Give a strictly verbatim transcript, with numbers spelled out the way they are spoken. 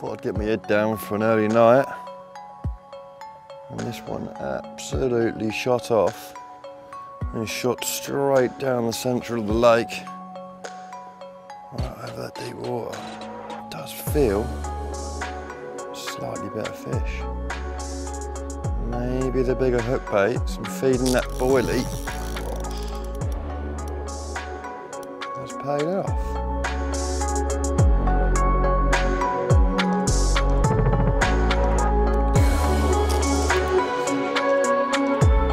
Thought I'd get my head down for an early night. And this one absolutely shot off and shot straight down the centre of the lake. Right over that deep water. It does feel slightly better fish. Maybe the bigger hook baits and feeding that boilie has paid off.